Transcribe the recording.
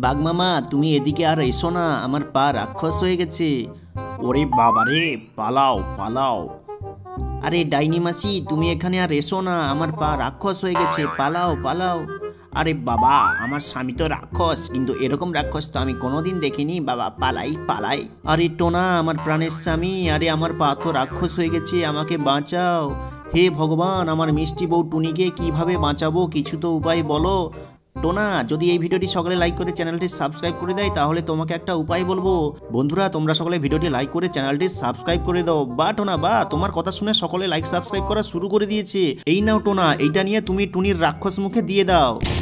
बाघ मामा तुम एदिके आर एसो ना, आमार पा राक्षस हो गेछे। ओरे बाबा रे, पालाओ पालाओ। अरे डाइनी मासी तुम एखाने आर एसो ना, आमार पा राक्षस हो गेछे, पालाओ पालाओ। अरे बाबा आमार स्वामी तो राक्षस, किन्तु एरकम राक्षस तो आमी कोनोदिन देखिनी। बाबा पालाई पालाई। अरे टोना आमार प्राणेर स्वामी, अरे आमार पा तो राक्षस हो गेछे, आमाके बाँचाओ। हे भगवान, आमार मिष्टि बऊ टुनिके किभाबे बाँचाबो, किछु तो उपाय बोलो। টোনা যদি এই ভিডিওটি সকলে লাইক করে চ্যানেলটি সাবস্ক্রাইব করে দেয় তাহলে তোমাকে একটা উপায় বলবো। বন্ধুরা তোমরা সকলে ভিডিওটি লাইক করে চ্যানেলটি সাবস্ক্রাইব করে দাও। বা টোনা বা, তোমার কথা শুনে সকলে লাইক সাবস্ক্রাইব করা শুরু করে দিয়েছে। এই নাও টোনা, এইটা নিয়ে তুমি টুনির রাক্ষস মুখে দিয়ে দাও।